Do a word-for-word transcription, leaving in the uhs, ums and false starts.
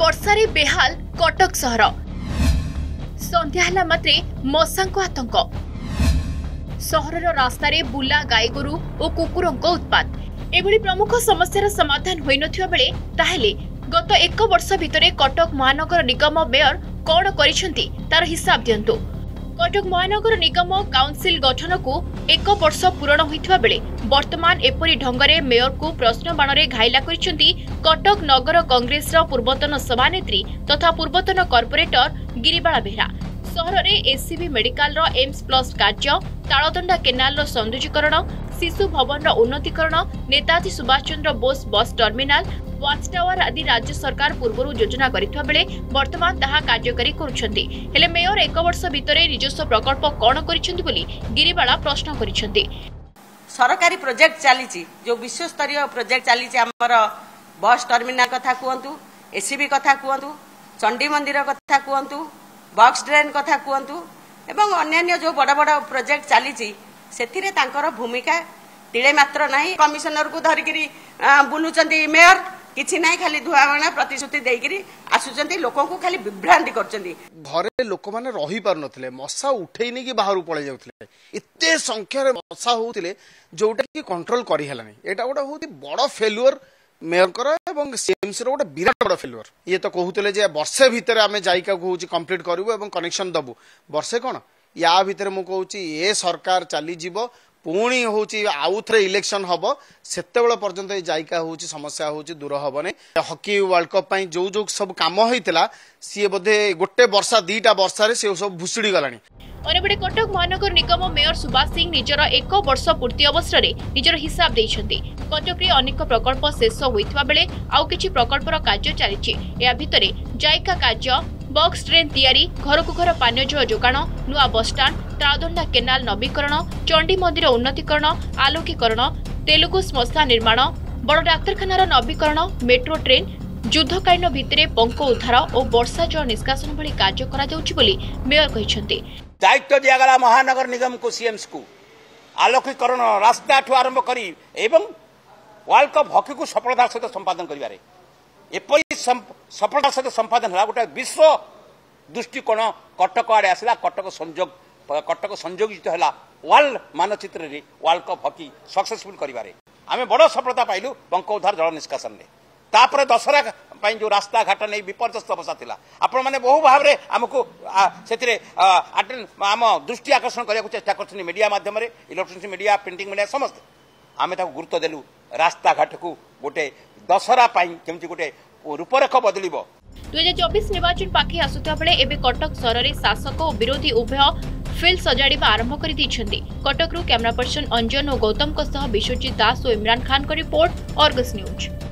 बर्षारे बेहाल कटक सहर। सन्ध्या मात्रे मशाक आतंक। सहरर रास्तार बुला गायगोरु और कुकुर उत्पात एभली प्रमुख समस्यार समाधान होई नथिबा बेले ताहेले गत एक वर्ष भितरे कटक महानगर निगम मेयर कौन करिसेंती तार हिसाब दियंतु। कटक महानगर निगम काउंसिल गठन को एक वर्ष पूरण होइथिबा बेले वर्तमान एपरी ढंगरे मेयर को प्रश्न बाणरे घायला करिसेंती कटक नगर कांग्रेस पूर्वतन सभानेत्री तथा पूर्वतन कॉर्पोरेटर गिरिबाला बेहरा। सहर में एसीबी मेडिकल एम्स प्लस कार्य, तालदंडा केनाल सौंदर्यीकरण, शिशु भवन उन्नतीकरण, नेताजी सुभाष चंद्र बोस बस टर्मिनाल, वाच टावर आदि राज्य सरकार पूर्व योजना करिथा बेले वर्तमान ताहा कार्यकारी करुछंती। हेले मेयर एक वर्ष भितरे निजस्व प्रकल्प कौन करिछंती बोली गिरिबाला प्रश्न करिछंती। सरकारी प्रोजेक्ट चली जो विश्वस्तरीय प्रोजेक्ट चली आमर बस टर्मिनाल कथा कहतु, एसीबी कथा कहतु, चंडी मंदिर कथा कहतु, बॉक्स ड्रेन कथा कहतु एवं अन्य जो बड़ बड़ प्रोजेक्ट चली सेथिरे तांकर भूमिका तिले मात्र नाही। कमिशनर को धरिकी बुलूचंती मेयर किछि नाही, खाली धुआगणा प्रतिश्रुति देइकरी आसुचंती, लोकन को खाली विभ्रांति करचंती। घरे लोक माने रही पार नथिले, मशा उठैनी कि बाहर पळे जाउथिले, एते संख्या रे मशा होउथिले जोटा कि कंट्रोल करी हला नाही। एटा गोटा होउथि बड़ फेल्युअर मेयर कर एवं सीएमसी रो गोटे विराट बड़ फेल्युअर। ये तो कहूतले जे वर्षे भितर आमे जायका को होउची कंप्लीट करबो एवं कनेक्शन दबो, वर्षे कोन या भितर मु कहूची ए सरकार चली जीवो पुणी होउची आउ थरे इलेक्शन हबो सेतेबेला पर्यंत ए जायका होउची समस्या होउची दूर हबने। हॉकी वर्ल्ड कप पई जो जो सब काम होइतला सी बोधे गोटे वर्षा दीटा वर्षा रे से सब भुसुडी गलानी। अनेबडे कटक महानगर निगम मेयर सुभाष सिंह निजर एक वर्ष पूर्ति अवसर रे निजर हिसाब देइछंती। कटक रे अनेक प्रकल्प शेष होइतबा बेले आउ किछि प्रकल्पर कार्य चलिछि। या भितरे जायका कार्य, बॉक्स ट्रेन तैयारी, घर को घर पानी जल जोगाण, नुआ बसस्टाण, तालदंडा केनाल नवीकरण, चंडी मंदिर उन्नतीकरण, आलोकीकरण, तेलुगु श्मशान निर्माण, बड़ डाक्तखानार नवीकरण, मेट्रो ट्रेन, युद्धकालीन भित्तिरे पंक उद्धार और वर्षा जल निष्कासन भली कार्य करा जाउछि बोली मेयर कहिसेंती। दायित्व दियागला महानगर निगम को सीएमसी को आलोकीकरण रास्ता ठू आरंभ करी एवं वर्ल्ड कप हॉकी को सफलता सहित संपादन करिवारे एपरी सफलता सहित संपादन होला गोटे विश्व दृष्टिकोण कटक आड़े आसला। कटक संजोग कटक संयोजित होला वर्ल्ड मानचित्र रे वर्ल्ड कप हॉकी सक्सेसफुल करिवारे आमे बड़ सफलता पाइलु पंक उद्धार जल निष्कासन रे। तापर दशहरा पाई जो रास्ता घाट नहीं विपर्यस्त अवस्था था आपण मैंने बहु भाव में आमको से आम दृष्टि आकर्षण करने को चेष्टा कर मीडिया मध्यम इलेक्ट्रोनिक्स मीडिया प्रिंटिंग मीडिया समस्त आम गुरुत्व देलु रास्ताघाट को गोटे दशहरा केमती गोटे रूपरेख बदल। दुहजार चौबीस निर्वाचन पाखे आसुता बेले एबे कटक सहर में शासक और विरोधी उभय फिल्ड सजाड़ आरंभ कर देती। कटकरू कैमरा पर्सन अंजन और गौतम विश्वजीत दास और इमरान खान का रिपोर्ट, आर्गस न्यूज।